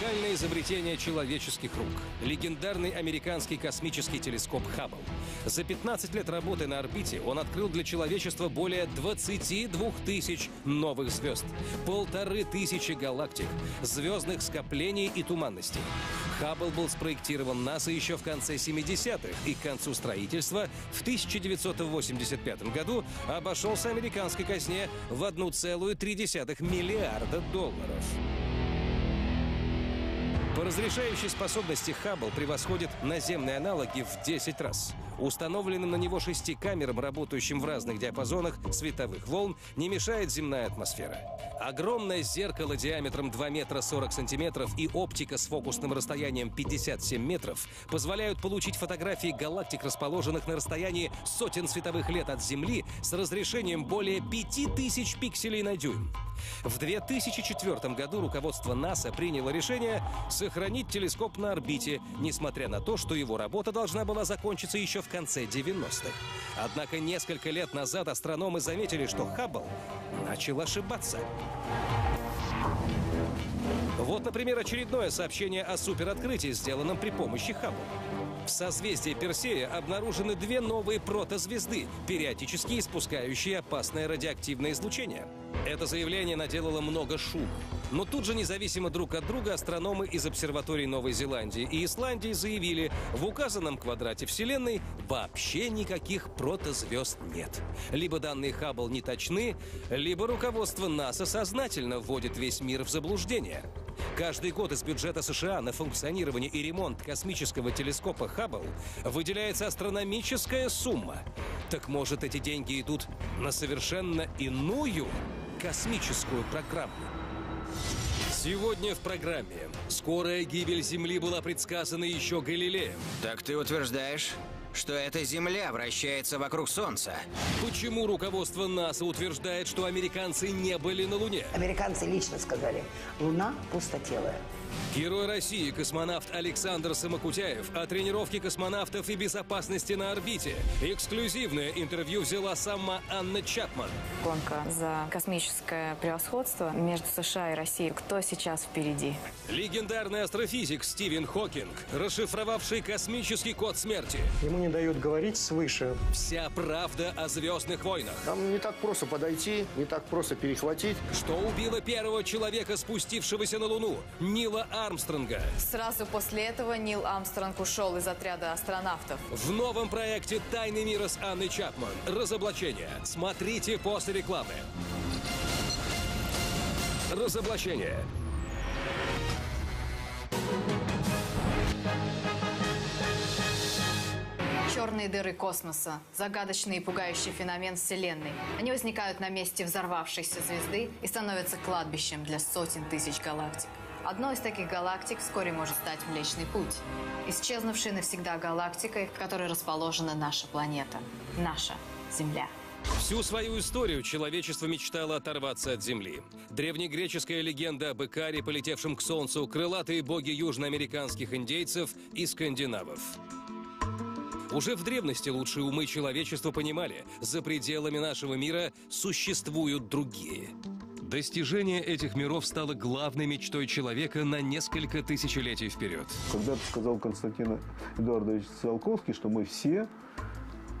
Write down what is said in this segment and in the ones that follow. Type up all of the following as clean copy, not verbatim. Уникальное изобретение человеческих рук. Легендарный американский космический телескоп «Хаббл». За 15 лет работы на орбите он открыл для человечества более 22 тысяч новых звезд, 1500 галактик, звездных скоплений и туманностей. Хаббл был спроектирован НАСА еще в конце 70-х и к концу строительства в 1985 году обошелся американской казне в 1,3 миллиарда долларов. По разрешающей способности Хаббл превосходит наземные аналоги в 10 раз. Установленным на него 6 камерам, работающим в разных диапазонах световых волн, не мешает земная атмосфера. Огромное зеркало диаметром 2 метра 40 сантиметров и оптика с фокусным расстоянием 57 метров позволяют получить фотографии галактик, расположенных на расстоянии сотен световых лет от Земли, с разрешением более 5000 пикселей на дюйм. В 2004 году руководство НАСА приняло решение сохранить телескоп на орбите, несмотря на то, что его работа должна была закончиться еще в конце 90-х. Однако несколько лет назад астрономы заметили, что Хаббл начал ошибаться. Вот, например, очередное сообщение о супероткрытии, сделанном при помощи Хаббла. В созвездии Персея обнаружены 2 новые протозвезды, периодически испускающие опасное радиоактивное излучение. Это заявление наделало много шума. Но тут же, независимо друг от друга, астрономы из обсерваторий Новой Зеландии и Исландии заявили, в указанном квадрате Вселенной вообще никаких протозвезд нет. Либо данные Хаббл не точны, либо руководство НАСА сознательно вводит весь мир в заблуждение. Каждый год из бюджета США на функционирование и ремонт космического телескопа Хаббл выделяется астрономическая сумма. Так может, эти деньги идут на совершенно иную космическую программу? Сегодня в программе. Скорая гибель Земли была предсказана еще Галилеем. Так ты утверждаешь, что эта Земля вращается вокруг Солнца? Почему руководство НАСА утверждает, что американцы не были на Луне? Американцы лично сказали, Луна пустотелая. Герой России, космонавт Александр Самокутяев о тренировке космонавтов и безопасности на орбите. Эксклюзивное интервью взяла сама Анна Чапман. Гонка за космическое превосходство между США и Россией. Кто сейчас впереди? Легендарный астрофизик Стивен Хокинг, расшифровавший космический код смерти. Ему не дают говорить свыше. Вся правда о «Звездных войнах». Там не так просто подойти, не так просто перехватить. Что убило первого человека, спустившегося на Луну? Нила Армстронга. Сразу после этого Нил Армстронг ушел из отряда астронавтов. В новом проекте «Тайны мира» с Анной Чапман. Разоблачение. Смотрите после рекламы. Разоблачение. Черные дыры космоса – загадочный и пугающий феномен Вселенной. Они возникают на месте взорвавшейся звезды и становятся кладбищем для сотен тысяч галактик. Одной из таких галактик вскоре может стать Млечный Путь, исчезнувшей навсегда галактикой, в которой расположена наша планета, наша Земля. Всю свою историю человечество мечтало оторваться от Земли. Древнегреческая легенда об Икаре, полетевшем к Солнцу, крылатые боги южноамериканских индейцев и скандинавов. Уже в древности лучшие умы человечества понимали, за пределами нашего мира существуют другие. Достижение этих миров стало главной мечтой человека на несколько тысячелетий вперед. Когда-то сказал Константин Эдуардович Циолковский, что мы все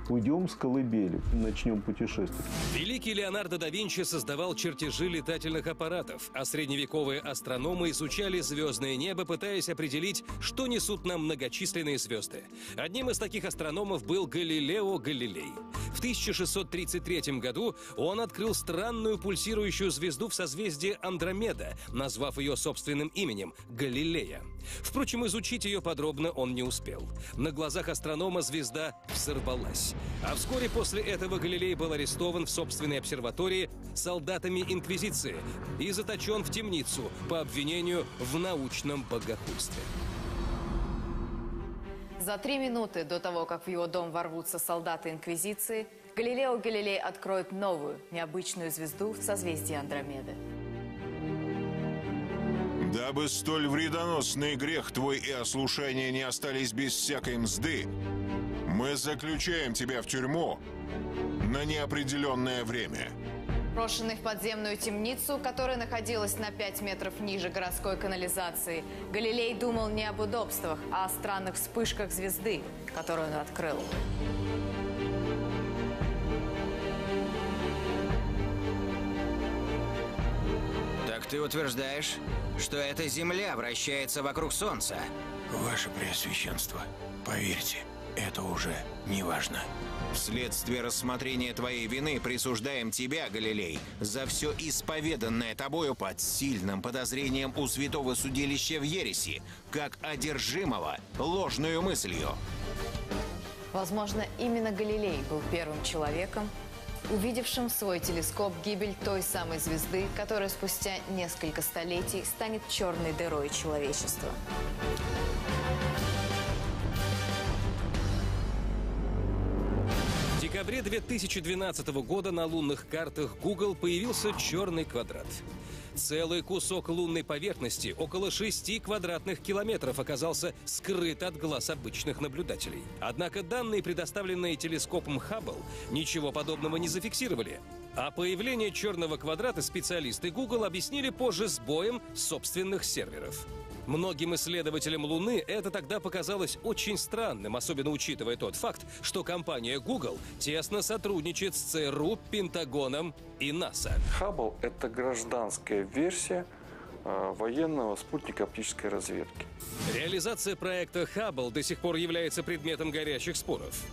уйдем с колыбели, начнем путешествие. Великий Леонардо да Винчи создавал чертежи летательных аппаратов, а средневековые астрономы изучали звездное небо, пытаясь определить, что несут нам многочисленные звезды. Одним из таких астрономов был Галилео Галилей. В 1633 году он открыл странную пульсирующую звезду в созвездии Андромеда, назвав ее собственным именем – Галилея. Впрочем, изучить ее подробно он не успел. На глазах астронома звезда взорвалась. А вскоре после этого Галилей был арестован в собственной обсерватории солдатами Инквизиции и заточен в темницу по обвинению в научном богохульстве. За 3 минуты до того, как в его дом ворвутся солдаты Инквизиции, Галилео Галилей откроет новую, необычную звезду в созвездии Андромеды. «Дабы столь вредоносный грех твой и ослушание не остались без всякой мзды, мы заключаем тебя в тюрьму на неопределенное время. брошенный в подземную темницу, которая находилась на 5 метров ниже городской канализации, Галилей думал не об удобствах, а о странных вспышках звезды, которую он открыл. Так ты утверждаешь, что эта Земля вращается вокруг Солнца? Ваше Преосвященство, поверьте, это уже не важно. Вследствие рассмотрения твоей вины присуждаем тебя, Галилей, за все исповеданное тобою под сильным подозрением у святого судилища в ереси, как одержимого ложную мыслью. Возможно, именно Галилей был первым человеком, увидевшим в свой телескоп гибель той самой звезды, которая спустя несколько столетий станет черной дырой человечества. В декабре 2012 года на лунных картах Google появился черный квадрат. Целый кусок лунной поверхности, около 6 квадратных километров, оказался скрыт от глаз обычных наблюдателей. Однако данные, предоставленные телескопом Хаббл, ничего подобного не зафиксировали. А появление черного квадрата специалисты Google объяснили позже сбоем собственных серверов. Многим исследователям Луны это тогда показалось очень странным, особенно учитывая тот факт, что компания Google тесно сотрудничает с ЦРУ, Пентагоном и НАСА. Хаббл — это гражданская версия военного спутника оптической разведки. Реализация проекта Хаббл до сих пор является предметом горячих споров.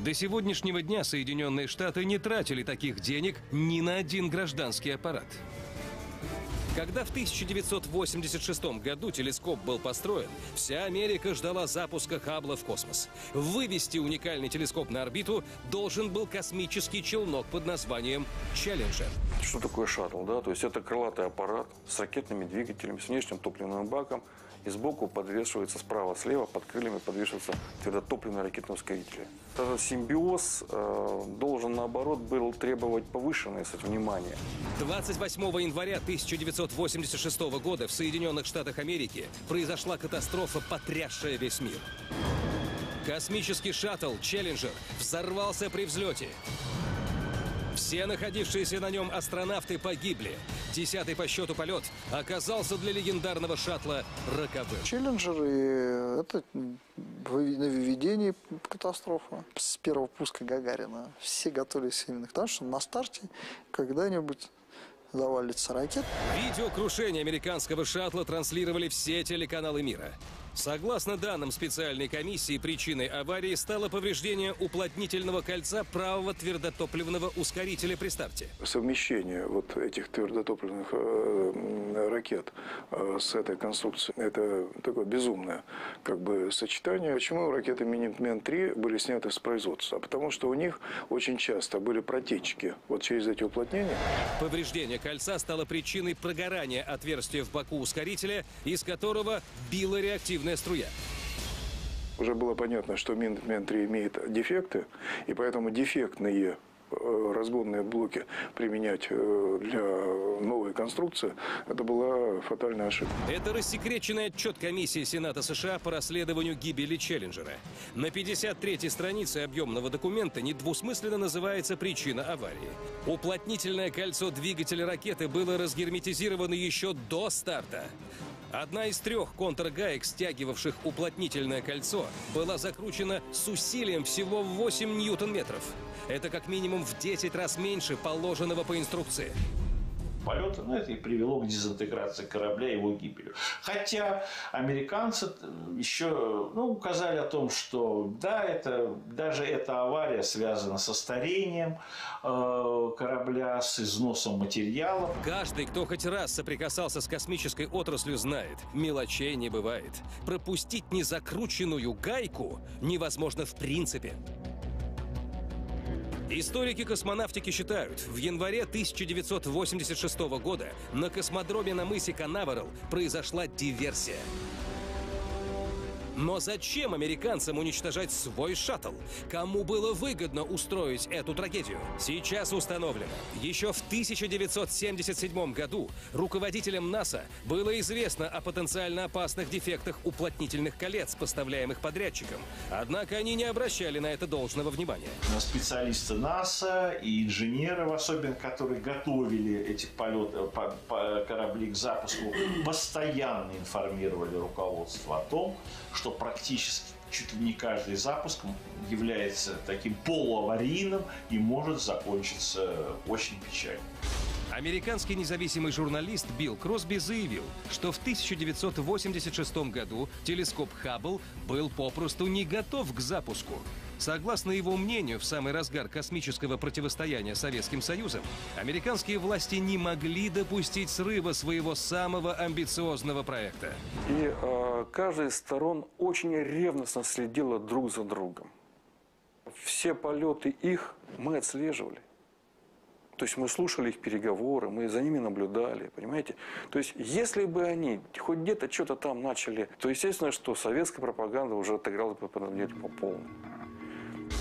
До сегодняшнего дня Соединенные Штаты не тратили таких денег ни на один гражданский аппарат. Когда в 1986 году телескоп был построен, вся Америка ждала запуска Хаббла в космос. Вывести уникальный телескоп на орбиту должен был космический челнок под названием «Челленджер». Что такое шаттл, да? То есть это крылатый аппарат с ракетными двигателями, с внешним топливным баком, и сбоку подвешивается справа-слева, под крыльями подвешивается твердотопливный ракетный ускоритель. Этот симбиоз должен, наоборот, был требовать повышенное внимание. 28 января 1986 года в Соединенных Штатах Америки произошла катастрофа, потрясшая весь мир. Космический шаттл «Челленджер» взорвался при взлете. Все находившиеся на нем астронавты погибли. 10-й по счету полет оказался для легендарного шаттла роковым. Челленджеры — это нововведение катастрофы. С первого пуска Гагарина все готовились именно к тому, что на старте когда-нибудь завалится ракет. Видео крушения американского шаттла транслировали все телеканалы мира. Согласно данным специальной комиссии, причиной аварии стало повреждение уплотнительного кольца правого твердотопливного ускорителя при старте. Совмещение вот этих твердотопливных ракет с этой конструкцией — это такое безумное как бы сочетание. Почему ракеты «Минитмен-3» были сняты с производства? Потому что у них очень часто были протечки вот через эти уплотнения. Повреждение кольца стало причиной прогорания отверстия в боку ускорителя, из которого била реактивная струя. Уже было понятно, что Минитмен-3 имеет дефекты, и поэтому дефектные разгонные блоки применять для новой конструкции — это была фатальная ошибка. Это рассекреченный отчет комиссии Сената США по расследованию гибели «Челленджера». На 53-й странице объемного документа недвусмысленно называется причина аварии. Уплотнительное кольцо двигателя ракеты было разгерметизировано еще до старта. Одна из 3 контргаек, стягивавших уплотнительное кольцо, была закручена с усилием всего в 8 ньютон-метров. Это как минимум в 10 раз меньше положенного по инструкции. Полет, это и привело к дезинтеграции корабля и его гибелью. Хотя американцы еще указали о том, что да, даже эта авария связана со старением корабля, с износом материалов. Каждый, кто хоть раз соприкасался с космической отраслью, знает, мелочей не бывает. Пропустить незакрученную гайку невозможно в принципе. Историки космонавтики считают, в январе 1986 года на космодроме на мысе Канаверал произошла диверсия. Но зачем американцам уничтожать свой шаттл? Кому было выгодно устроить эту трагедию? Сейчас установлено. Еще в 1977 году руководителям НАСА было известно о потенциально опасных дефектах уплотнительных колец, поставляемых подрядчиком. Однако они не обращали на это должного внимания. Специалисты НАСА и инженеры, в особенности, которые готовили эти полеты, корабли к запуску, постоянно информировали руководство о том, что практически чуть ли не каждый запуск является таким полуаварийным и может закончиться очень печально. Американский независимый журналист Билл Кросби заявил, что в 1986 году телескоп Хаббл был попросту не готов к запуску. Согласно его мнению, в самый разгар космического противостояния с Советским Союзом американские власти не могли допустить срыва своего самого амбициозного проекта. И каждая из сторон очень ревностно следила друг за другом. Все полеты их мы отслеживали. То есть мы слушали их переговоры, мы за ними наблюдали, понимаете? То есть если бы они хоть где-то что-то там начали, то естественно, что советская пропаганда уже отыграла бы по полной.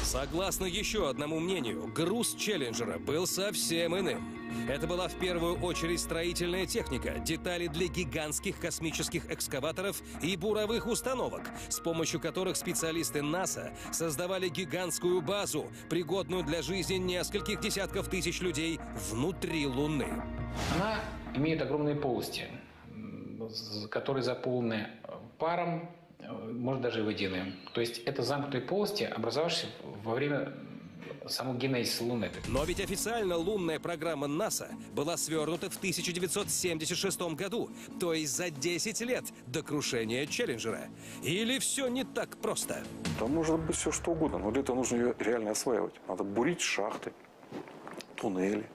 Согласно еще одному мнению, груз «Челленджера» был совсем иным. Это была в первую очередь строительная техника, детали для гигантских космических экскаваторов и буровых установок, с помощью которых специалисты НАСА создавали гигантскую базу, пригодную для жизни нескольких десятков тысяч людей внутри Луны. Она имеет огромные полости, которые заполнены паром, может даже и водяным. То есть это замкнутые полости, образовавшиеся во время саму генезис Луны. Но ведь официально лунная программа НАСА была свернута в 1976 году, то есть за 10 лет до крушения Челленджера. Или все не так просто? Там может быть все что угодно, но для этого нужно ее реально осваивать. Надо бурить шахты, туннели,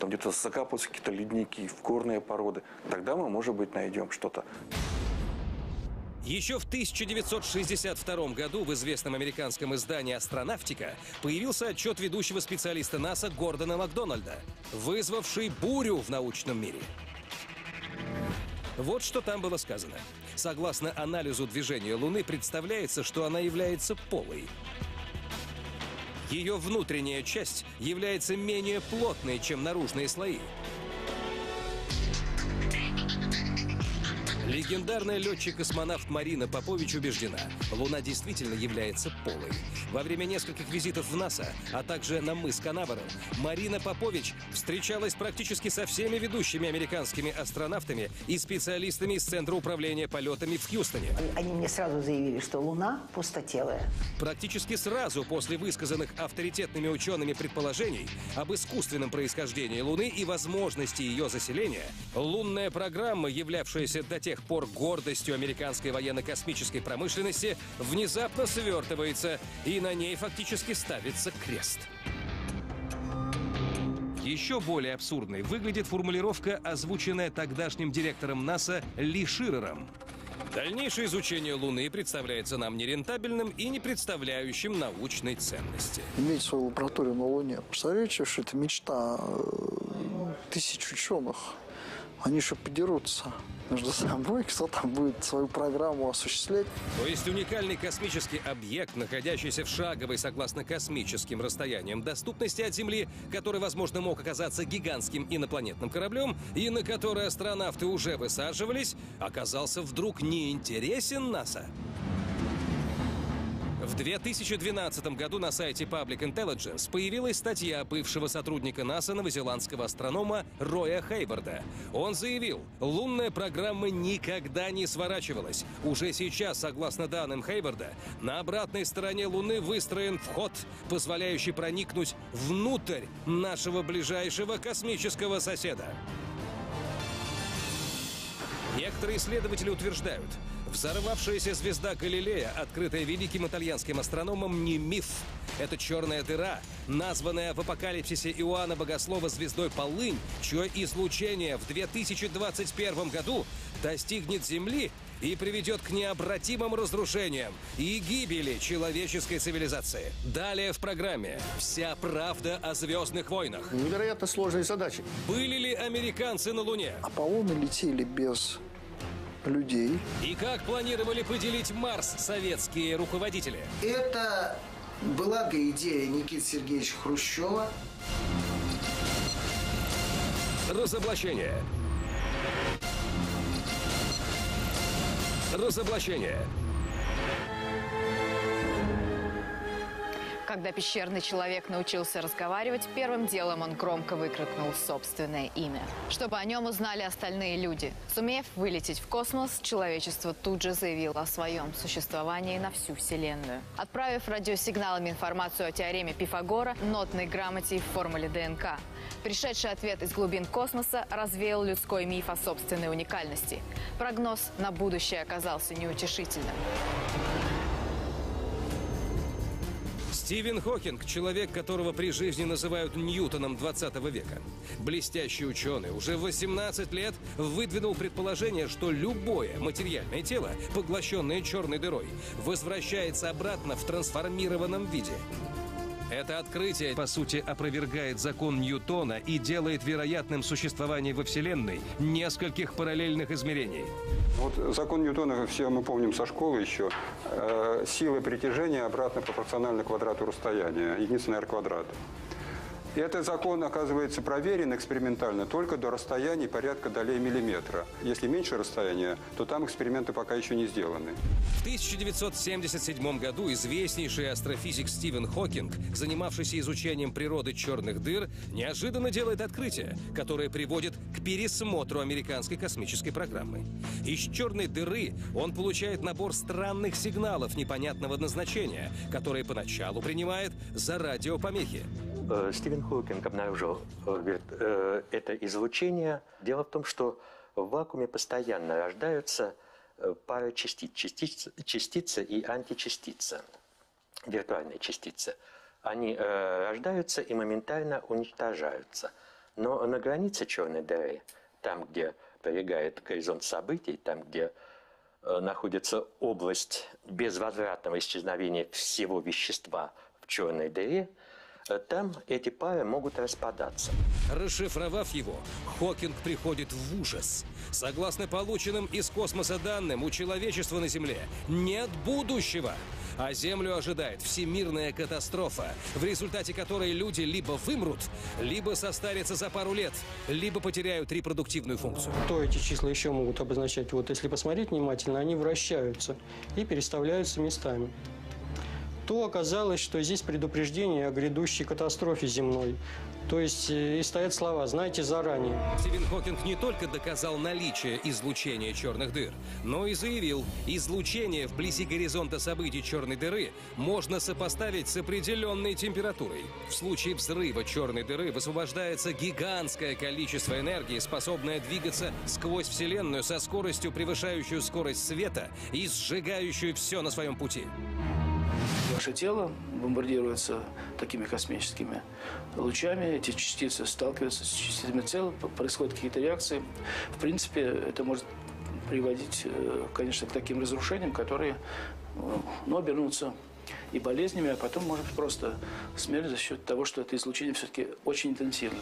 там где-то закапываются какие-то ледники, горные породы. Тогда мы, может быть, найдем что-то. Еще в 1962 году в известном американском издании «Астронавтика» появился отчет ведущего специалиста НАСА Гордона Макдональда, вызвавший бурю в научном мире. Вот что там было сказано. Согласно анализу движения Луны, представляется, что она является полой. Ее внутренняя часть является менее плотной, чем наружные слои. Легендарная летчик-космонавт Марина Попович убеждена, Луна действительно является полой. Во время нескольких визитов в НАСА, а также на мыс Канаверал, Марина Попович встречалась практически со всеми ведущими американскими астронавтами и специалистами из Центра управления полетами в Хьюстоне. Они мне сразу заявили, что Луна пустотелая. Практически сразу после высказанных авторитетными учеными предположений об искусственном происхождении Луны и возможности ее заселения, лунная программа, являвшаяся до тех пор гордостью американской военно-космической промышленности, внезапно свертывается, и на ней фактически ставится крест. Еще более абсурдной выглядит формулировка, озвученная тогдашним директором НАСА Ли Ширером. Дальнейшее изучение Луны представляется нам нерентабельным и не представляющим научной ценности. Иметь свою лабораторию на Луне, представляете, что это мечта тысяч ученых. Они еще подерутся между собой, кто там будет свою программу осуществлять. То есть уникальный космический объект, находящийся в шаговой, согласно космическим расстояниям доступности от Земли, который, возможно, мог оказаться гигантским инопланетным кораблем, и на который астронавты уже высаживались, оказался вдруг неинтересен НАСА. В 2012 году на сайте Public Intelligence появилась статья бывшего сотрудника НАСА новозеландского астронома Роя Хейварда. Он заявил, лунная программа никогда не сворачивалась. Уже сейчас, согласно данным Хейварда, на обратной стороне Луны выстроен вход, позволяющий проникнуть внутрь нашего ближайшего космического соседа. Некоторые исследователи утверждают, взорвавшаяся звезда Галилея, открытая великим итальянским астрономом, не миф. Это черная дыра, названная в апокалипсисе Иоанна Богослова звездой Полынь, чье излучение в 2021 году достигнет Земли и приведет к необратимым разрушениям и гибели человеческой цивилизации. Далее в программе «Вся правда о звездных войнах». Невероятно сложные задачи. Были ли американцы на Луне? Аполлоны летели без людей. И как планировали поделить Марс советские руководители? Это была идея Никиты Сергеевича Хрущева. Разоблачение. Разоблачение. Когда пещерный человек научился разговаривать, первым делом он громко выкрикнул собственное имя, чтобы о нем узнали остальные люди. Сумев вылететь в космос, человечество тут же заявило о своем существовании на всю Вселенную. Отправив радиосигналами информацию о теореме Пифагора, нотной грамоте и формуле ДНК, пришедший ответ из глубин космоса развеял людской миф о собственной уникальности. Прогноз на будущее оказался неутешительным. Стивен Хокинг – человек, которого при жизни называют Ньютоном 20 века. Блестящий ученый уже 18 лет выдвинул предположение, что любое материальное тело, поглощенное черной дырой, возвращается обратно в трансформированном виде. Это открытие, по сути, опровергает закон Ньютона и делает вероятным существование во Вселенной нескольких параллельных измерений. Вот закон Ньютона, все мы помним со школы еще, сила притяжения обратно пропорциональна квадрату расстояния, единица r квадрат. И этот закон, оказывается, проверен экспериментально только до расстояний порядка долей миллиметра. Если меньше расстояния, то там эксперименты пока еще не сделаны. В 1977 году известнейший астрофизик Стивен Хокинг, занимавшийся изучением природы черных дыр, неожиданно делает открытие, которое приводит к пересмотру американской космической программы. Из черной дыры он получает набор странных сигналов непонятного назначения, которые поначалу принимает за радиопомехи. Стивен Хокинг обнаружил, говорит, это излучение. Дело в том, что в вакууме постоянно рождаются пары частиц, частица и античастица, виртуальные частицы. Они рождаются и моментально уничтожаются. Но на границе черной дыры, там, где пролегает горизонт событий, там, где находится область безвозвратного исчезновения всего вещества в черной дыре, там эти пары могут распадаться. Расшифровав его, Хокинг приходит в ужас. Согласно полученным из космоса данным, у человечества на Земле нет будущего. А Землю ожидает всемирная катастрофа, в результате которой люди либо вымрут, либо состарятся за пару лет, либо потеряют репродуктивную функцию. То эти числа еще могут обозначать, вот если посмотреть внимательно, они вращаются и переставляются местами. То оказалось, что здесь предупреждение о грядущей катастрофе земной. То есть и стоят слова «знайте заранее». Стивен Хокинг не только доказал наличие излучения черных дыр, но и заявил, излучение вблизи горизонта событий черной дыры можно сопоставить с определенной температурой. В случае взрыва черной дыры высвобождается гигантское количество энергии, способное двигаться сквозь Вселенную со скоростью, превышающую скорость света и сжигающую все на своем пути. Наше тело бомбардируется такими космическими лучами, эти частицы сталкиваются с частицами тела, происходят какие-то реакции. В принципе, это может приводить, конечно, к таким разрушениям, которые, ну, обернутся и болезнями, а потом, может быть, просто смерть за счет того, что это излучение все-таки очень интенсивно.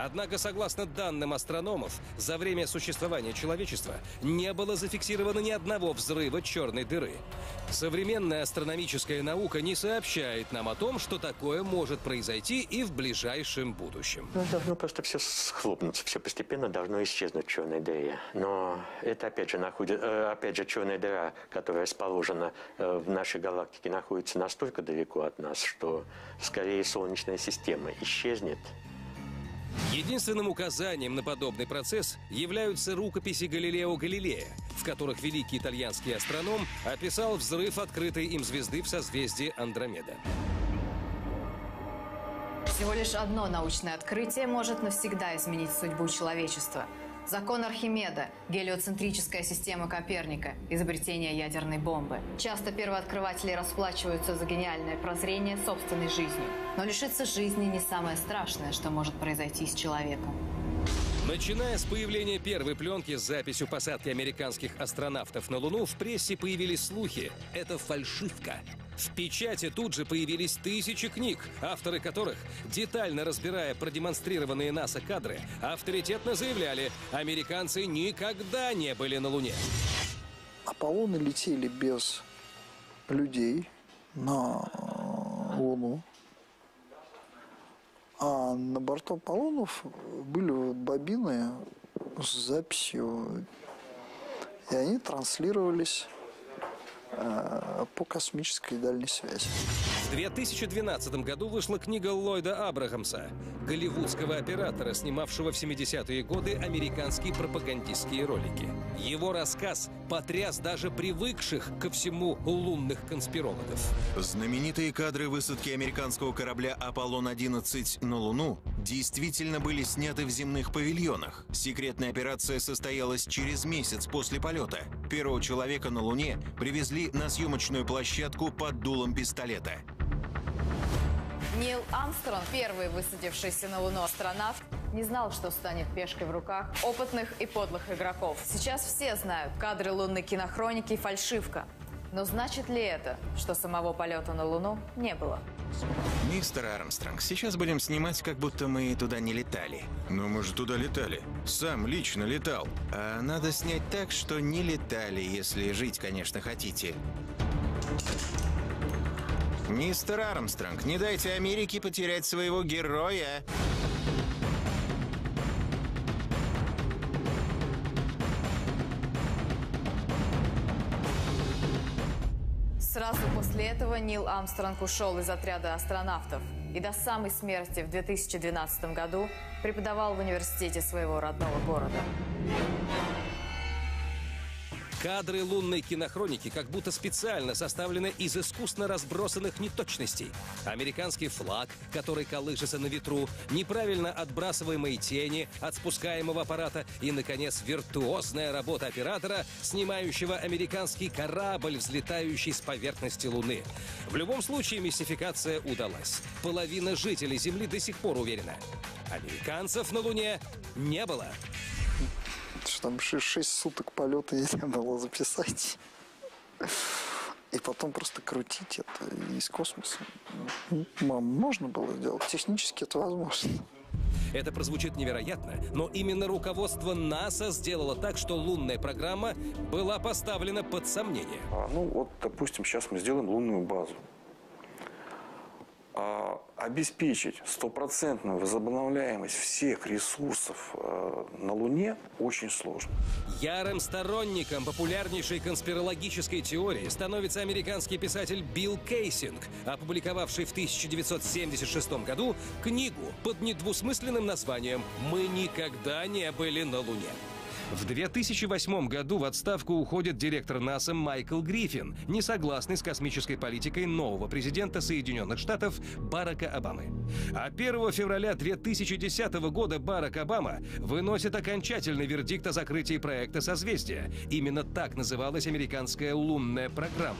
Однако, согласно данным астрономов, за время существования человечества не было зафиксировано ни одного взрыва черной дыры. Современная астрономическая наука не сообщает нам о том, что такое может произойти и в ближайшем будущем. Ну, должно просто все схлопнуться, все постепенно должно исчезнуть в черной дыре. Но это опять же черная дыра, которая расположена в нашей галактике, находится настолько далеко от нас, что скорее Солнечная система исчезнет. Единственным указанием на подобный процесс являются рукописи Галилео Галилея, в которых великий итальянский астроном описал взрыв открытой им звезды в созвездии Андромеда. Всего лишь одно научное открытие может навсегда изменить судьбу человечества. Закон Архимеда, гелиоцентрическая система Коперника, изобретение ядерной бомбы. Часто первооткрыватели расплачиваются за гениальное прозрение собственной жизнью. Но лишиться жизни не самое страшное, что может произойти с человеком. Начиная с появления первой пленки с записью посадки американских астронавтов на Луну, в прессе появились слухи – это фальшивка. В печати тут же появились тысячи книг, авторы которых, детально разбирая продемонстрированные НАСА кадры, авторитетно заявляли: американцы никогда не были на Луне. Аполлоны летели без людей на Луну. А на борту Аполлонов были бобины с записью, и они транслировались по космической дальней связи. В 2012 году вышла книга Ллойда Абрахамса, голливудского оператора, снимавшего в 70-е годы американские пропагандистские ролики. Его рассказ потряс даже привыкших ко всему лунных конспирологов. Знаменитые кадры высадки американского корабля «Аполлон-11» на Луну действительно были сняты в земных павильонах. Секретная операция состоялась через месяц после полета. Первого человека на Луне привезли на съемочную площадку под дулом пистолета. Нил Армстронг, первый высадившийся на Луну астронавт, не знал, что станет пешкой в руках опытных и подлых игроков. Сейчас все знают кадры лунной кинохроники и фальшивка. Но значит ли это, что самого полета на Луну не было? Мистер Армстронг, сейчас будем снимать, как будто мы туда не летали. Но мы же туда летали. Сам лично летал. А надо снять так, что не летали, если жить, конечно, хотите. Мистер Армстронг, не дайте Америке потерять своего героя. Сразу после этого Нил Армстронг ушел из отряда астронавтов и до самой смерти в 2012 году преподавал в университете своего родного города. Кадры лунной кинохроники как будто специально составлены из искусно разбросанных неточностей. Американский флаг, который колышется на ветру, неправильно отбрасываемые тени от спускаемого аппарата и, наконец, виртуозная работа оператора, снимающего американский корабль, взлетающий с поверхности Луны. В любом случае, мистификация удалась. Половина жителей Земли до сих пор уверена: американцев на Луне не было. Там 6 суток полета я не было записать. И потом просто крутить это из космоса. Мам, можно было сделать? Технически это возможно. Это прозвучит невероятно, но именно руководство НАСА сделало так, что лунная программа была поставлена под сомнение. Ну вот, допустим, сейчас мы сделаем лунную базу. Обеспечить стопроцентную возобновляемость всех ресурсов на Луне очень сложно. Ярым сторонником популярнейшей конспирологической теории становится американский писатель Билл Кейсинг, опубликовавший в 1976 году книгу под недвусмысленным названием «Мы никогда не были на Луне». В 2008 году в отставку уходит директор НАСА Майкл Гриффин, не согласный с космической политикой нового президента Соединенных Штатов Барака Обамы. А 1 февраля 2010 года Барак Обама выносит окончательный вердикт о закрытии проекта «Созвездие». Именно так называлась американская лунная программа.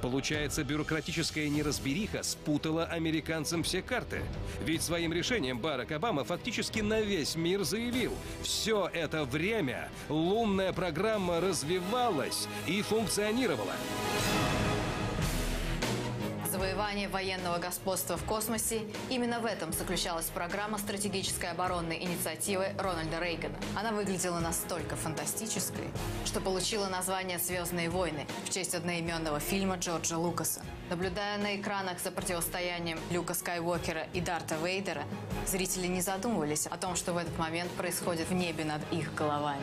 Получается, бюрократическая неразбериха спутала американцам все карты. Ведь своим решением Барак Обама фактически на весь мир заявил: все это время лунная программа развивалась и функционировала. Завоевание военного господства в космосе – именно в этом заключалась программа стратегической оборонной инициативы Рональда Рейгана. Она выглядела настолько фантастической, что получила название «Звездные войны» в честь одноименного фильма Джорджа Лукаса. Наблюдая на экранах за противостоянием Люка Скайуокера и Дарта Вейдера, зрители не задумывались о том, что в этот момент происходит в небе над их головами.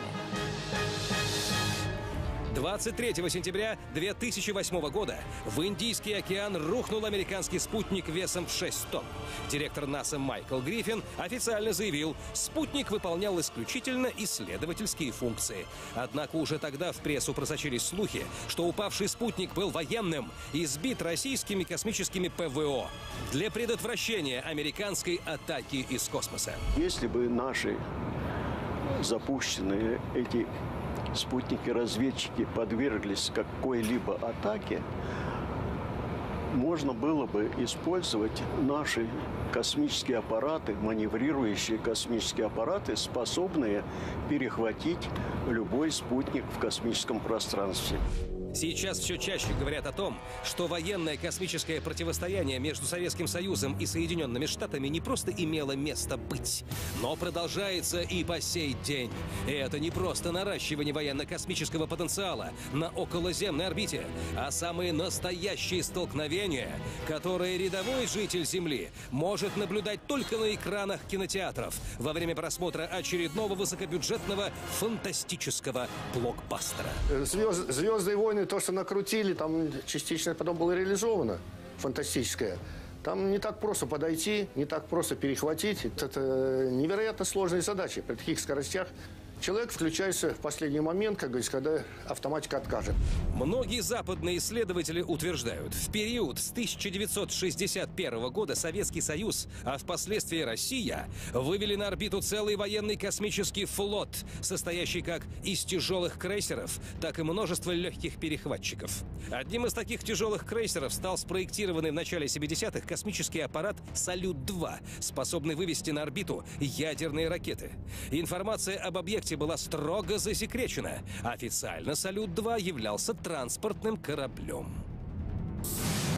23 сентября 2008 года в Индийский океан рухнул американский спутник весом в 6 тонн. Директор НАСА Майкл Гриффин официально заявил: спутник выполнял исключительно исследовательские функции. Однако уже тогда в прессу просочились слухи, что упавший спутник был военным и сбит российскими космическими ПВО для предотвращения американской атаки из космоса. Если бы наши запущенные эти спутники-разведчики подверглись какой-либо атаке, можно было бы использовать наши космические аппараты, маневрирующие космические аппараты, способные перехватить любой спутник в космическом пространстве. Сейчас все чаще говорят о том, что военное космическое противостояние между Советским Союзом и Соединенными Штатами не просто имело место быть, но продолжается и по сей день. И это не просто наращивание военно-космического потенциала на околоземной орбите, а самые настоящие столкновения, которые рядовой житель Земли может наблюдать только на экранах кинотеатров во время просмотра очередного высокобюджетного фантастического блокбастера. «Звездные войны», то, что накрутили, там частично потом было реализовано, фантастическое. Там не так просто подойти, не так просто перехватить. Это невероятно сложные задачи при таких скоростях. Человек включается в последний момент, как говорится, когда автоматика откажет. Многие западные исследователи утверждают, в период с 1961 года Советский Союз, а впоследствии Россия, вывели на орбиту целый военный космический флот, состоящий как из тяжелых крейсеров, так и множество легких перехватчиков. Одним из таких тяжелых крейсеров стал спроектированный в начале 70-х космический аппарат «Салют-2», способный вывести на орбиту ядерные ракеты. Информация об объекте была строго засекречена. Официально «Салют-2» являлся транспортным кораблем.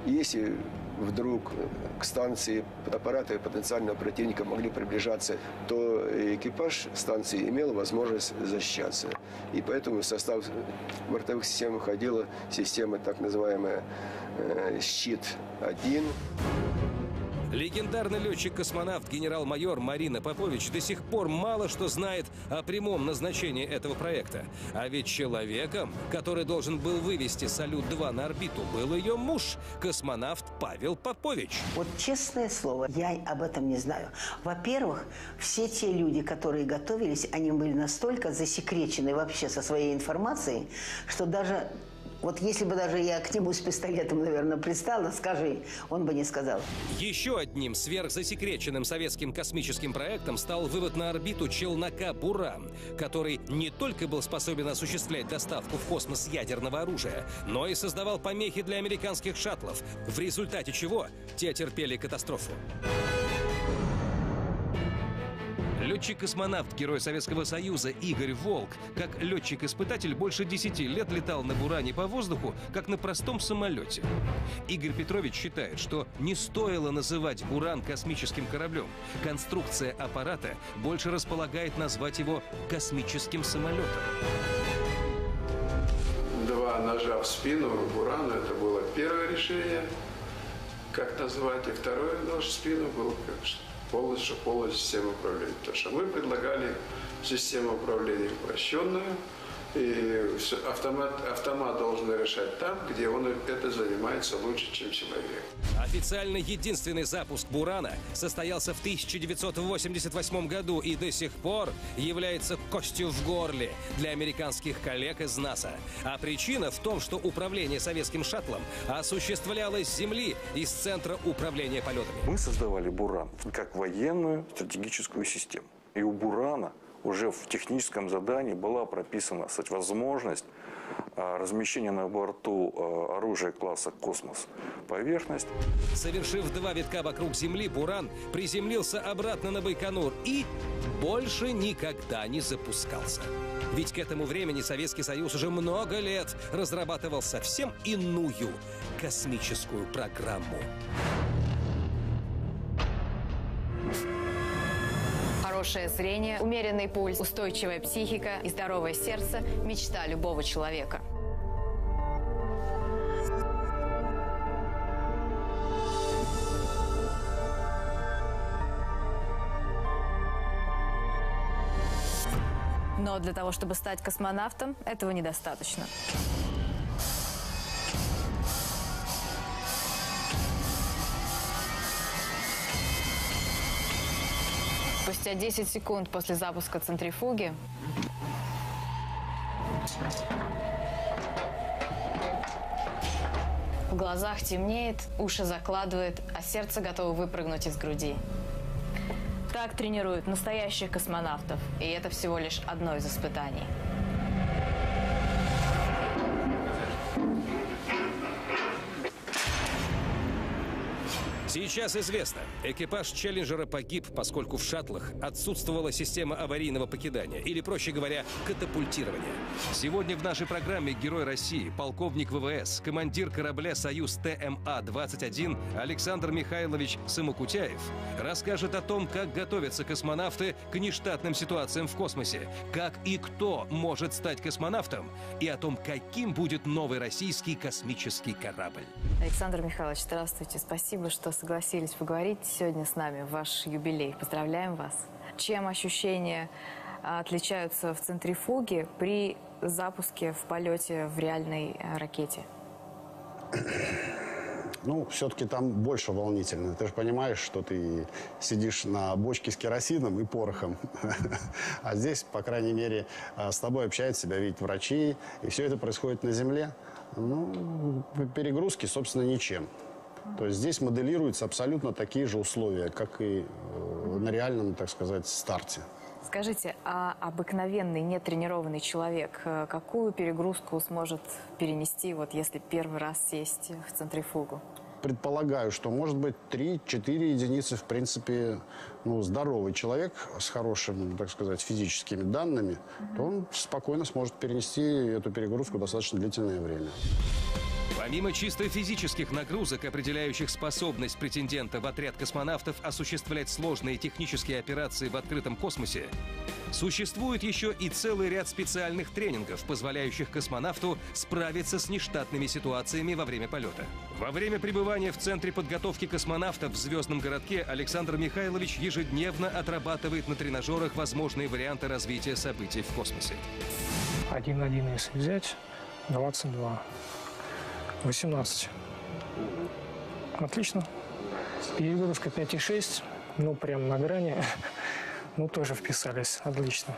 Если вдруг к станции аппарата потенциального противника могли приближаться, то экипаж станции имел возможность защищаться. И поэтому в состав бортовых систем входила система так называемая «Щит-1». Легендарный летчик-космонавт генерал-майор Марина Попович до сих пор мало что знает о прямом назначении этого проекта. А ведь человеком, который должен был вывести «Салют-2» на орбиту, был ее муж, космонавт Павел Попович. Вот честное слово, я об этом не знаю. Во-первых, все те люди, которые готовились, они были настолько засекречены вообще со своей информацией, что даже... Вот если бы даже я к нему с пистолетом, наверное, пристала, скажи, он бы не сказал. Еще одним сверхзасекреченным советским космическим проектом стал вывод на орбиту челнока «Буран», который не только был способен осуществлять доставку в космос ядерного оружия, но и создавал помехи для американских шаттлов, в результате чего те терпели катастрофу. Летчик-космонавт, герой Советского Союза Игорь Волк, как летчик-испытатель, больше 10 лет летал на «Буране» по воздуху, как на простом самолете. Игорь Петрович считает, что не стоило называть «Буран» космическим кораблем. Конструкция аппарата больше располагает назвать его космическим самолетом. Два ножа в спину «Бурана» — это было первое решение, как назвать, и второе нож в спину был как что. Полностью система управления. Потому что мы предлагали систему управления упрощенную, и автомат должен решать там, где он это занимается лучше, чем человек. Официально единственный запуск «Бурана» состоялся в 1988 году и до сих пор является костью в горле для американских коллег из НАСА. А причина в том, что управление советским шаттлом осуществлялось с Земли из Центра управления полетами. Мы создавали «Буран» как военную стратегическую систему. И у «Бурана» уже в техническом задании была прописана, кстати, возможность размещение на борту оружия класса «Космос» поверхность. Совершив два витка вокруг Земли, «Буран» приземлился обратно на Байконур и больше никогда не запускался. Ведь к этому времени Советский Союз уже много лет разрабатывал совсем иную космическую программу. Хорошее зрение, умеренный пульс, устойчивая психика и здоровое сердце – мечта любого человека. Но для того, чтобы стать космонавтом, этого недостаточно. Спустя 10 секунд после запуска центрифуги в глазах темнеет, уши закладывает, а сердце готово выпрыгнуть из груди. Так тренируют настоящих космонавтов, и это всего лишь одно из испытаний. Сейчас известно, экипаж Челленджера погиб, поскольку в шаттлах отсутствовала система аварийного покидания, или, проще говоря, катапультирования. Сегодня в нашей программе герой России, полковник ВВС, командир корабля «Союз ТМА-21» Александр Михайлович Самокутяев расскажет о том, как готовятся космонавты к нештатным ситуациям в космосе, как и кто может стать космонавтом, и о том, каким будет новый российский космический корабль. Александр Михайлович, здравствуйте. Спасибо, что согласились поговорить сегодня с нами в ваш юбилей. Поздравляем вас. Чем ощущения отличаются в центрифуге при запуске в полете в реальной ракете? Ну, все-таки там больше волнительно. Ты же понимаешь, что ты сидишь на бочке с керосином и порохом. А здесь, по крайней мере, с тобой общаются, тебя видят врачи. И все это происходит на Земле. Ну, перегрузки, собственно, ничем. То есть здесь моделируются абсолютно такие же условия, как и на реальном, так сказать, старте. Скажите, а обыкновенный, нетренированный человек какую перегрузку сможет перенести, вот если первый раз сесть в центрифугу? Предполагаю, что может быть 3-4 единицы, в принципе, ну, здоровый человек с хорошими, так сказать, физическими данными, то он спокойно сможет перенести эту перегрузку достаточно длительное время. Помимо чисто физических нагрузок, определяющих способность претендента в отряд космонавтов осуществлять сложные технические операции в открытом космосе, существует еще и целый ряд специальных тренингов, позволяющих космонавту справиться с нештатными ситуациями во время полета. Во время пребывания в Центре подготовки космонавтов в Звездном городке Александр Михайлович ежедневно отрабатывает на тренажерах возможные варианты развития событий в космосе. 1-1, если взять, 22. 18. Отлично. Перегрузка 5,6. Ну, прям на грани. Ну, тоже вписались. Отлично.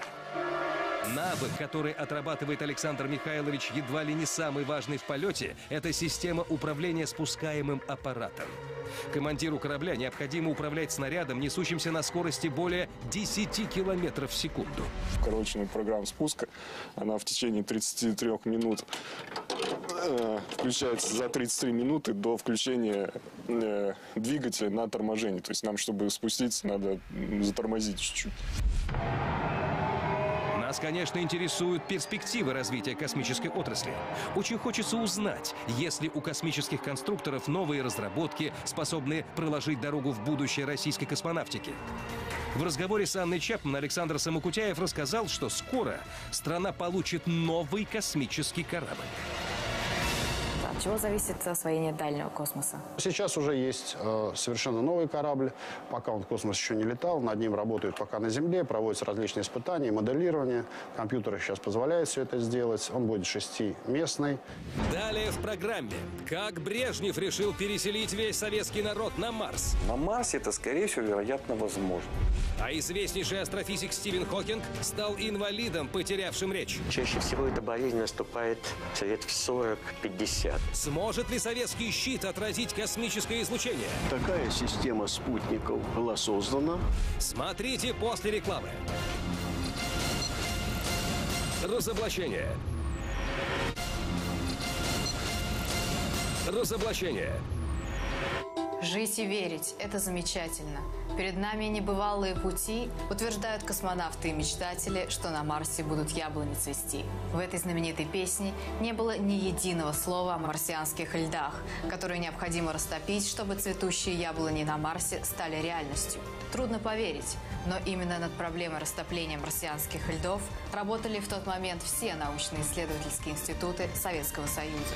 Навык, который отрабатывает Александр Михайлович, едва ли не самый важный в полете, это система управления спускаемым аппаратом. Командиру корабля необходимо управлять снарядом, несущимся на скорости более 10 километров в секунду. Укороченная программа спуска, она в течение 33 минут включается за 33 минуты до включения двигателя на торможение. То есть нам, чтобы спуститься, надо затормозить чуть-чуть. Нас, конечно, интересуют перспективы развития космической отрасли. Очень хочется узнать, есть ли у космических конструкторов новые разработки, способные проложить дорогу в будущее российской космонавтики. В разговоре с Анной Чапман Александр Самокутяев рассказал, что скоро страна получит новый космический корабль. От чего зависит освоение дальнего космоса? Сейчас уже есть совершенно новый корабль. Пока он в космос еще не летал. Над ним работают пока на Земле. Проводятся различные испытания, моделирование. Компьютеры сейчас позволяют все это сделать. Он будет 6-местный. Далее в программе. Как Брежнев решил переселить весь советский народ на Марс? На Марсе это, скорее всего, вероятно, возможно. А известнейший астрофизик Стивен Хокинг стал инвалидом, потерявшим речь. Чаще всего эта болезнь наступает лет в 40-50. Сможет ли советский щит отразить космическое излучение? Такая система спутников была создана. Смотрите после рекламы. Разоблачение. Разоблачение. Жить и верить – это замечательно. Перед нами небывалые пути, утверждают космонавты и мечтатели, что на Марсе будут яблони цвести. В этой знаменитой песне не было ни единого слова о марсианских льдах, которые необходимо растопить, чтобы цветущие яблони на Марсе стали реальностью. Трудно поверить, но именно над проблемой растопления марсианских льдов работали в тот момент все научно-исследовательские институты Советского Союза.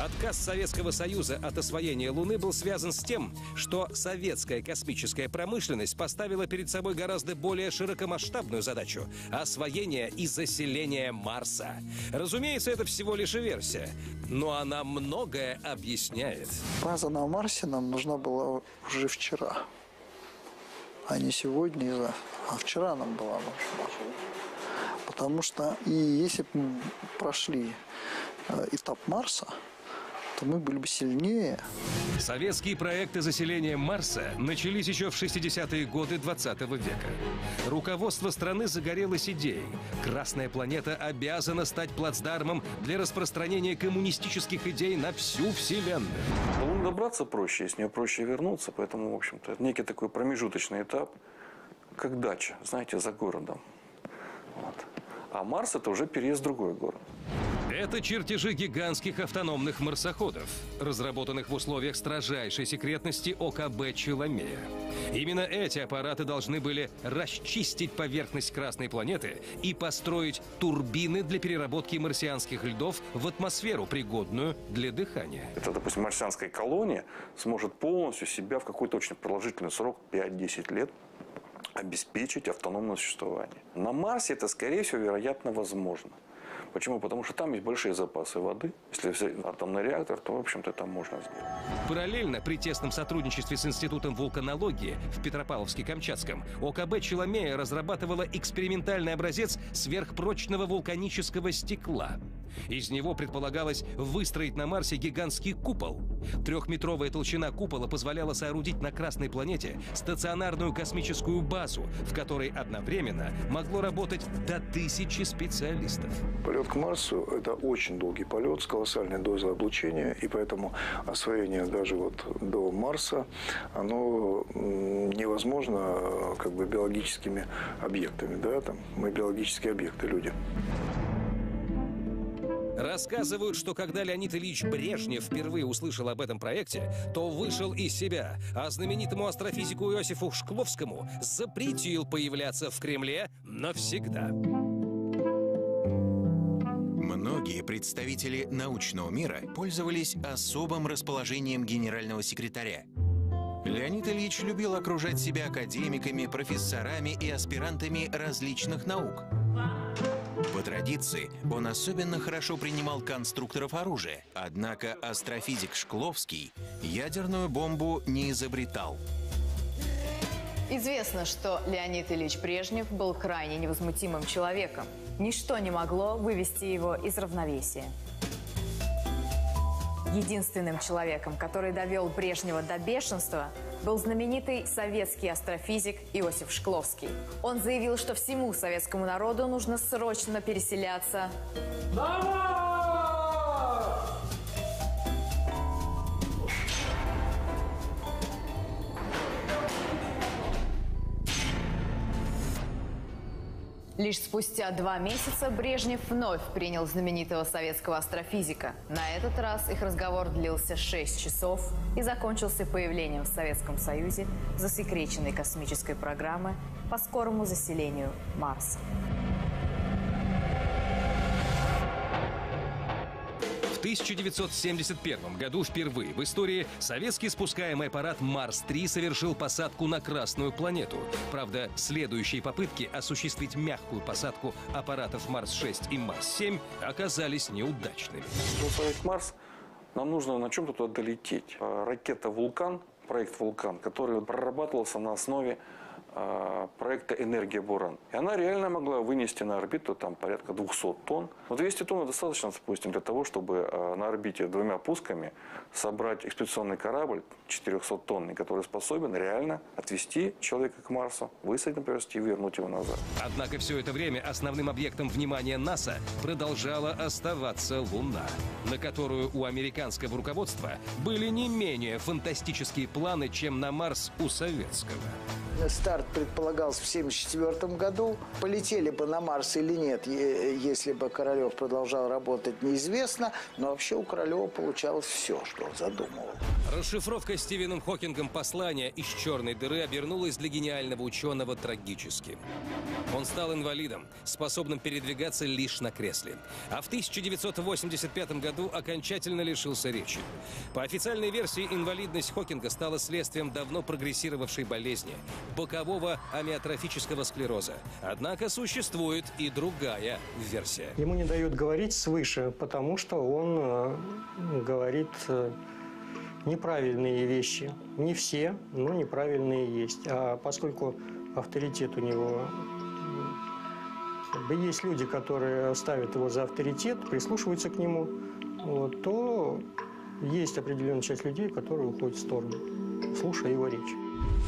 Отказ Советского Союза от освоения Луны был связан с тем, что советская космическая промышленность поставила перед собой гораздо более широкомасштабную задачу – освоение и заселение Марса. Разумеется, это всего лишь версия, но она многое объясняет. База на Марсе нам нужна была уже вчера, а не сегодня и завтра. А вчера нам была нужна. Потому что и если бы мы прошли этап Марса, то мы были бы сильнее. Советские проекты заселения Марса начались еще в 60-е годы 20 века. Руководство страны загорелось идеей. Красная планета обязана стать плацдармом для распространения коммунистических идей на всю Вселенную. Но ну, добраться проще, и с нее проще вернуться. Поэтому, в общем-то, это некий такой промежуточный этап, как дача, знаете, за городом. Вот. А Марс – это уже переезд в другой город. Это чертежи гигантских автономных марсоходов, разработанных в условиях строжайшей секретности ОКБ «Челомея». Именно эти аппараты должны были расчистить поверхность Красной планеты и построить турбины для переработки марсианских льдов в атмосферу, пригодную для дыхания. Это, допустим, марсианская колония сможет полностью себя в какой-то очень продолжительный срок, 5-10 лет, обеспечить автономное существование. На Марсе это, скорее всего, вероятно, возможно. Почему? Потому что там есть большие запасы воды. Если взять атомный реактор, то, в общем-то, там можно сделать. Параллельно, при тесном сотрудничестве с Институтом вулканологии в Петропавловске-Камчатском, ОКБ «Челомея» разрабатывала экспериментальный образец сверхпрочного вулканического стекла. Из него предполагалось выстроить на Марсе гигантский купол. Трехметровая толщина купола позволяла соорудить на Красной планете стационарную космическую базу, в которой одновременно могло работать до 1000 специалистов. Полет к Марсу – это очень долгий полет с колоссальной дозой облучения, и поэтому освоение даже вот до Марса, оно невозможно как бы биологическими объектами, да, там мы биологические объекты, люди. Рассказывают, что когда Леонид Ильич Брежнев впервые услышал об этом проекте, то вышел из себя, а знаменитому астрофизику Иосифу Шкловскому запретил появляться в Кремле навсегда. Многие представители научного мира пользовались особым расположением генерального секретаря. Леонид Ильич любил окружать себя академиками, профессорами и аспирантами различных наук. По традиции, он особенно хорошо принимал конструкторов оружия, однако астрофизик Шкловский ядерную бомбу не изобретал. Известно, что Леонид Ильич Брежнев был крайне невозмутимым человеком. Ничто не могло вывести его из равновесия. Единственным человеком, который довел Брежнева до бешенства, был знаменитый советский астрофизик Иосиф Шкловский. Он заявил, что всему советскому народу нужно срочно переселяться на Марс! Лишь спустя 2 месяца Брежнев вновь принял знаменитого советского астрофизика. На этот раз их разговор длился 6 часов и закончился появлением в Советском Союзе засекреченной космической программы по скорому заселению Марса. В 1971 году впервые в истории советский спускаемый аппарат «Марс-3» совершил посадку на Красную планету. Правда, следующие попытки осуществить мягкую посадку аппаратов «Марс-6» и «Марс-7» оказались неудачными. Чтобы посадить Марс, нам нужно на чем-то туда долететь. Ракета «Вулкан», проект «Вулкан», который прорабатывался на основе проекта «Энергия Буран». И она реально могла вынести на орбиту там порядка 200 тонн. Но 200 тонн достаточно, допустим, для того, чтобы на орбите 2 пусками собрать экспедиционный корабль 400-тонный, который способен реально отвезти человека к Марсу, высадить, например, и вернуть его назад. Однако все это время основным объектом внимания НАСА продолжала оставаться Луна, на которую у американского руководства были не менее фантастические планы, чем на Марс у советского. Старт предполагался в 1974 году. Полетели бы на Марс или нет, если бы Королёв продолжал работать, неизвестно. Но вообще у Королёва получалось все, что он задумывал. Расшифровка Стивеном Хокингом послания из черной дыры обернулась для гениального ученого трагически. Он стал инвалидом, способным передвигаться лишь на кресле. А в 1985 году окончательно лишился речи. По официальной версии, инвалидность Хокинга стала следствием давно прогрессировавшей болезни – бокового амиотрофического склероза. Однако существует и другая версия. Ему не дают говорить свыше, потому что он говорит неправильные вещи. Не все, но неправильные есть. А поскольку авторитет у него... Есть люди, которые ставят его за авторитет, прислушиваются к нему, вот, то есть определенная часть людей, которые уходят в сторону, слушая его речь.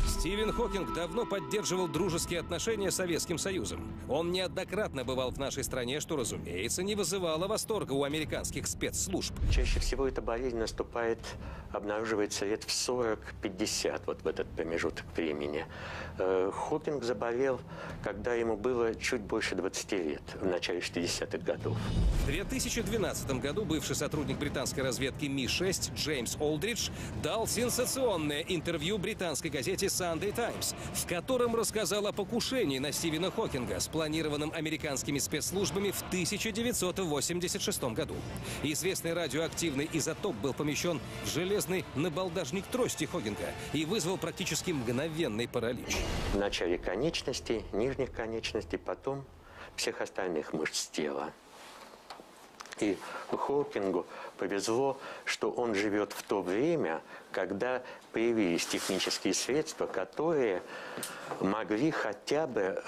Стивен Хокинг давно поддерживал дружеские отношения с Советским Союзом. Он неоднократно бывал в нашей стране, что, разумеется, не вызывало восторга у американских спецслужб. Чаще всего эта болезнь наступает, обнаруживается лет в 40-50, вот в этот промежуток времени. Хокинг заболел, когда ему было чуть больше 20 лет, в начале 60-х годов. В 2012 году бывший сотрудник британской разведки МИ-6 Джеймс Олдридж дал сенсационное интервью британской газете Sunday Times, в котором рассказал о покушении на Стивена Хокинга, спланированном американскими спецслужбами в 1986 году. Известный радиоактивный изотоп был помещен в железный набалдажник трости Хокинга и вызвал практически мгновенный паралич. В начале конечностей, нижних конечностей, потом всех остальных мышц тела. И Хокингу повезло, что он живет в то время, когда появились технические средства, которые могли хотя бы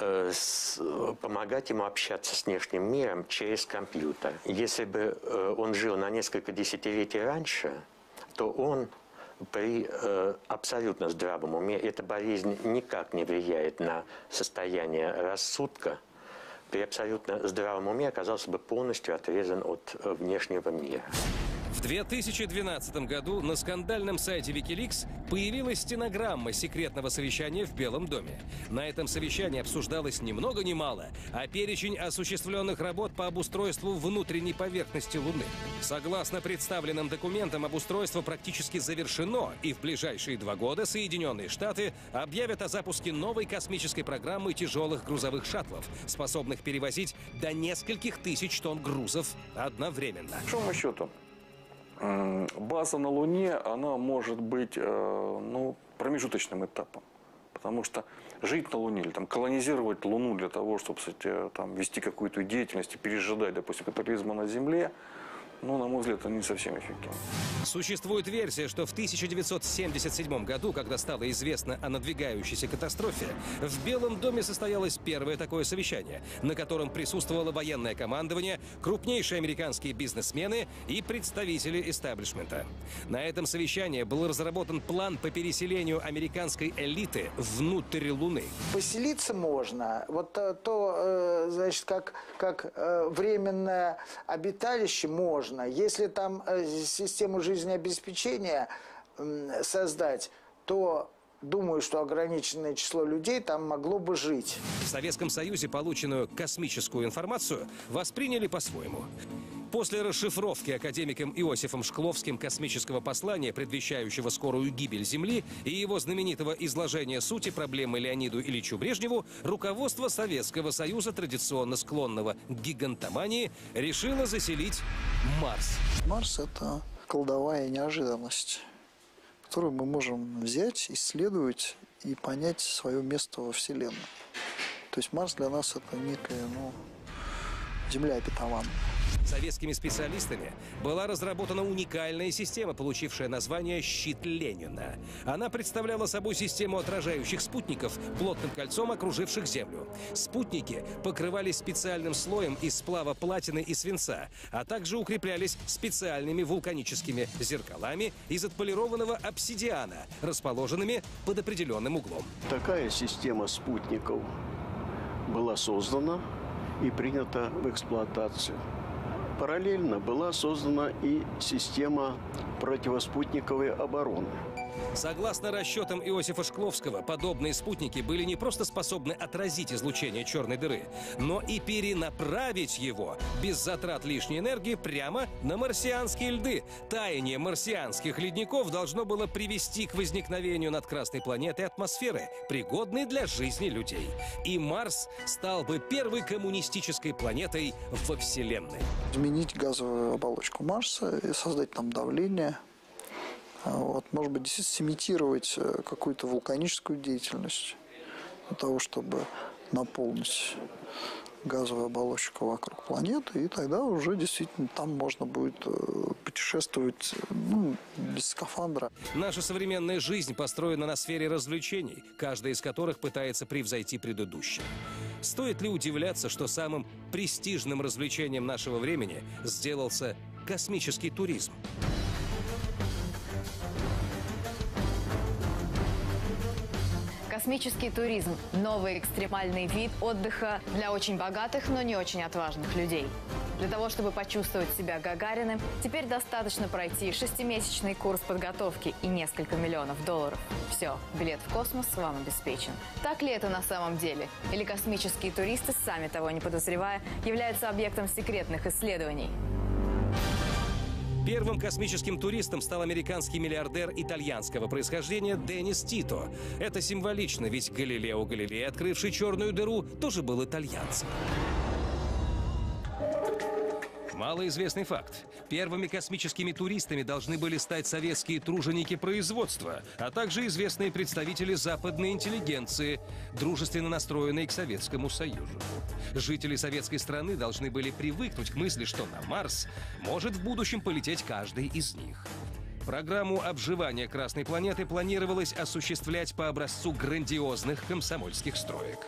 помогать ему общаться с внешним миром через компьютер. Если бы он жил на несколько десятилетий раньше, то он при абсолютно здравом уме, эта болезнь никак не влияет на состояние рассудка, при абсолютно здравом уме оказался бы полностью отрезан от внешнего мира. В 2012 году на скандальном сайте WikiLeaks появилась стенограмма секретного совещания в Белом доме. На этом совещании обсуждалось ни много ни мало, а перечень осуществленных работ по обустройству внутренней поверхности Луны. Согласно представленным документам, обустройство практически завершено, и в ближайшие 2 года Соединенные Штаты объявят о запуске новой космической программы тяжелых грузовых шаттлов, способных перевозить до нескольких тысяч тонн грузов одновременно. По большому счету, база на Луне, она может быть промежуточным этапом. Потому что жить на Луне или там, колонизировать Луну для того, чтобы, кстати, там, вести какую-то деятельность и пережидать, допустим, катаклизма на Земле, на мой взгляд, это не совсем эффективно. Существует версия, что в 1977 году, когда стало известно о надвигающейся катастрофе, в Белом доме состоялось первое такое совещание, на котором присутствовало военное командование, крупнейшие американские бизнесмены и представители истеблишмента. На этом совещании был разработан план по переселению американской элиты внутрь Луны. Поселиться можно. Вот то, значит, как временное обиталище можно. Если там систему жизнеобеспечения создать, то думаю, что ограниченное число людей там могло бы жить. В Советском Союзе полученную космическую информацию восприняли по-своему. После расшифровки академиком Иосифом Шкловским космического послания, предвещающего скорую гибель Земли, и его знаменитого изложения сути проблемы Леониду Ильичу Брежневу, руководство Советского Союза, традиционно склонного к гигантомании, решило заселить Марс. Марс — это колдовая неожиданность, которую мы можем взять, исследовать и понять свое место во Вселенной. То есть Марс для нас — это некая, земля обетованная. Советскими специалистами была разработана уникальная система, получившая название «Щит Ленина». Она представляла собой систему отражающих спутников, плотным кольцом окруживших Землю. Спутники покрывались специальным слоем из сплава платины и свинца, а также укреплялись специальными вулканическими зеркалами из отполированного обсидиана, расположенными под определенным углом. Такая система спутников была создана и принята в эксплуатацию. Параллельно была создана и система противоспутниковой обороны. Согласно расчетам Иосифа Шкловского, подобные спутники были не просто способны отразить излучение черной дыры, но и перенаправить его без затрат лишней энергии прямо на марсианские льды. Таяние марсианских ледников должно было привести к возникновению над Красной планетой атмосферы, пригодной для жизни людей. И Марс стал бы первой коммунистической планетой во Вселенной. Изменить газовую оболочку Марса и создать там давление. Вот, может быть, действительно имитировать какую-то вулканическую деятельность для того, чтобы наполнить газовую оболочку вокруг планеты, и тогда уже действительно там можно будет путешествовать без скафандра. Наша современная жизнь построена на сфере развлечений, каждая из которых пытается превзойти предыдущую. Стоит ли удивляться, что самым престижным развлечением нашего времени сделался космический туризм? космический туризм – новый экстремальный вид отдыха для очень богатых, но не очень отважных людей. Для того, чтобы почувствовать себя Гагариным, теперь достаточно пройти шестимесячный курс подготовки и несколько миллионов $. Все, билет в космос вам обеспечен. Так ли это на самом деле? Или космические туристы, сами того не подозревая, являются объектом секретных исследований? Первым космическим туристом стал американский миллиардер итальянского происхождения Денис Тито. Это символично, ведь Галилео Галилей, открывший черную дыру, тоже был итальянцем. Малоизвестный факт. Первыми космическими туристами должны были стать советские труженики производства, а также известные представители западной интеллигенции, дружественно настроенные к Советскому Союзу. Жители советской страны должны были привыкнуть к мысли, что на Марс может в будущем полететь каждый из них. Программу обживания Красной планеты планировалось осуществлять по образцу грандиозных комсомольских строек.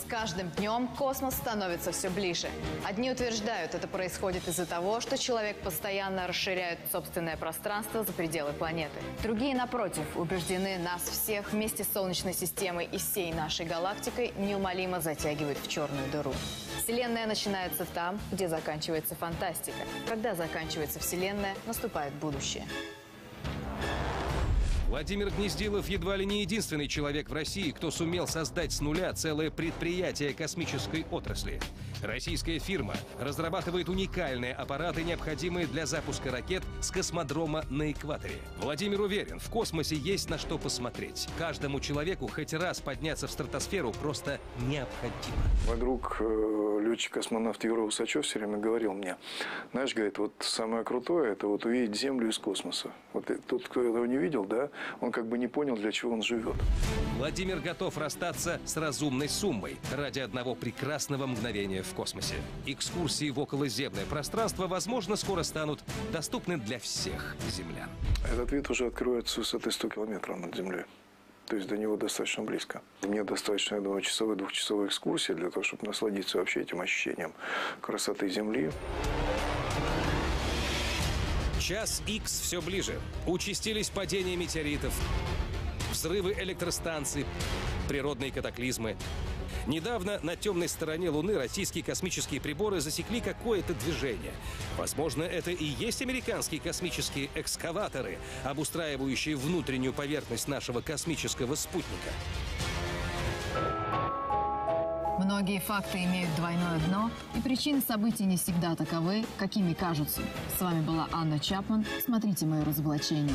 С каждым днем космос становится все ближе. Одни утверждают, это происходит из-за того, что человек постоянно расширяет собственное пространство за пределы планеты. Другие, напротив, убеждены, нас всех вместе с Солнечной системой и всей нашей галактикой неумолимо затягивает в черную дыру. Вселенная начинается там, где заканчивается фантастика. Когда заканчивается Вселенная, наступает будущее. Владимир Гнездилов едва ли не единственный человек в России, кто сумел создать с нуля целое предприятие космической отрасли. Российская фирма разрабатывает уникальные аппараты, необходимые для запуска ракет с космодрома на экваторе. Владимир уверен, в космосе есть на что посмотреть. Каждому человеку хоть раз подняться в стратосферу просто необходимо. Мой друг, летчик-космонавт Юра Усачев, все время говорил мне, знаешь, говорит, вот самое крутое, это вот увидеть Землю из космоса. Вот тот, кто этого не видел, да, он как бы не понял, для чего он живет. Владимир готов расстаться с разумной суммой ради одного прекрасного мгновения в космосе. Экскурсии в околоземное пространство, возможно, скоро станут доступны для всех землян. Этот вид уже откроется с высоты 100 километров над землей. То есть до него достаточно близко. Мне достаточно, я думаю, часовой-двухчасовой экскурсии для того, чтобы насладиться вообще этим ощущением красоты Земли. Час Х все ближе. Участились падения метеоритов, взрывы электростанций, природные катаклизмы. Недавно на темной стороне Луны российские космические приборы засекли какое-то движение. Возможно, это и есть американские космические экскаваторы, обустраивающие внутреннюю поверхность нашего космического спутника. Многие факты имеют двойное дно, и причины событий не всегда таковы, какими кажутся. С вами была Анна Чапман. Смотрите мои разоблачения.